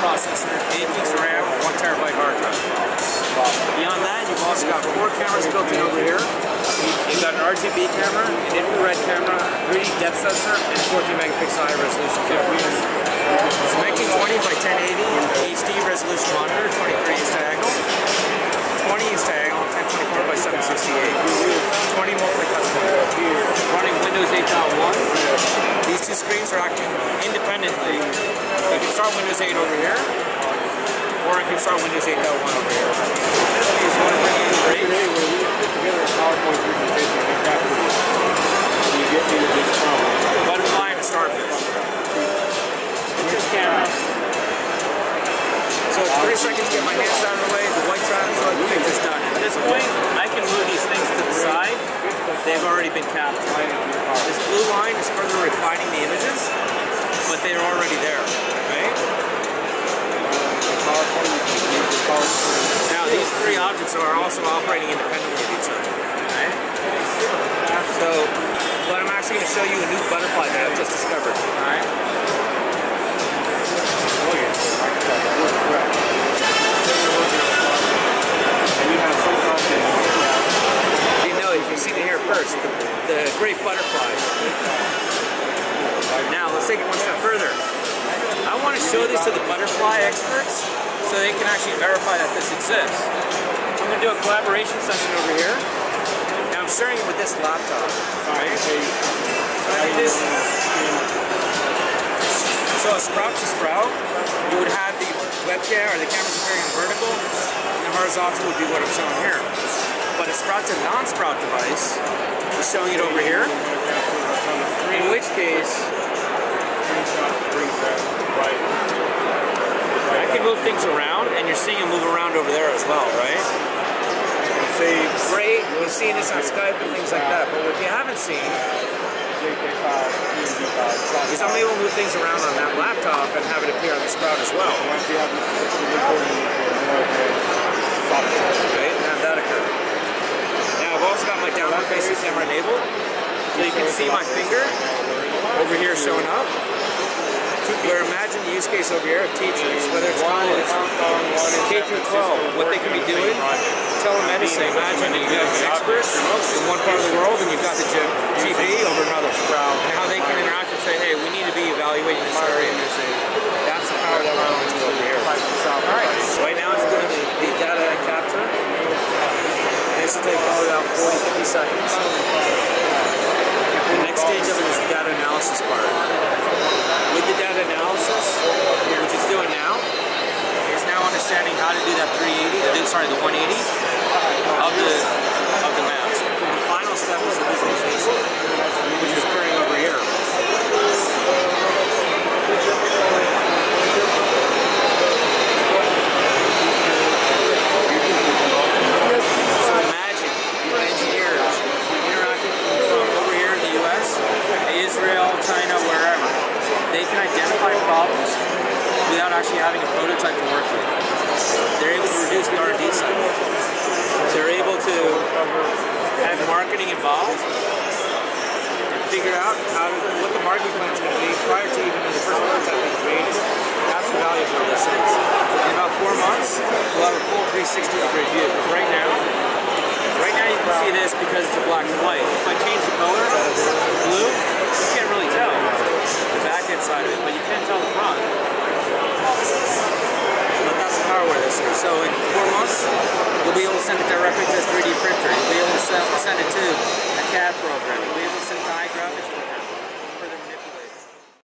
processor, 8 gigs of RAM, or 1 terabyte hard drive. Beyond that, you've also got 4 cameras built in over here. You've got an RGB camera, an infrared camera, 3D depth sensor, and 14 megapixel high resolution camera. It's 1920 by 1080 HD resolution monitor, 23-inch diagonal, 20-inch diagonal, 1024 by 768. 20 multi-touch monitor. Running Windows 8.1. These two screens are acting independently. You can start Windows 8 over here, or you can start Windows 8.1 over here. This is one of the today when we put together a PowerPoint presentation and capture it, you get me to this problem. Button line to start with. Here's camera. So 30 seconds to get my hands out of the way, the white traffic light, the picture's done. At this point, I can move these things to the side. They've already been captured. This blue line is further refining the images, but they're already there, right? Now these three objects are also operating independently of each other, right? So, but I'm actually going to show you a new butterfly that I've just discovered, all right? The great butterfly. Now let's take it one step further. I want to show this to the butterfly experts so they can actually verify that this exists. I'm going to do a collaboration session over here. Now I'm sharing it with this laptop. Alright. So a Sprout to Sprout, you would have the webcam or the cameras appearing vertical, and the horizontal would be what I'm showing here. But a Sprout to non-Sprout device is showing it over here, in which case I can move things around, and you're seeing them move around over there as well, right? Great, we've seen this on Skype and things like that, but what you haven't seen is I'm able to move things around on that laptop and have it appear on the Sprout as well. Right, and have that occur. I've also got my downward facing camera enabled, so you can see my finger over here showing up. Where imagine the use case over here of teachers, whether it's college, K through 12, what they can be doing, telemedicine. Imagine that you have an expert in one part of the world, and you've got the GP over another, and how they can interact and say, hey, we need to be evaluating this area. That's the power that we're going to over here. All right. Right now, it's going to be the data I capture. This will take probably about 40-50 seconds. The next stage of it is the data analysis part. With the data analysis, which it's doing now, it's now understanding how to do that 180 of the maps. The final step is the visualization, which is occurring over here. Without actually having a prototype to work with. They're able to reduce the R&D cycle. They're able to have marketing involved and figure out how to, what the marketing plan is going to be prior to even the first prototype being created. That's the value of this is. In about 4 months, we'll have a full 360-degree view. But right now you can see this because it's a black and white. If I change the color, blue, you can't really tell the back end side of it, but you can tell the front. But that's the power where this is. So in 4 months, you'll be able to send it directly to a 3D printer. You'll be able to send it to a CAD program. You'll be able to send it to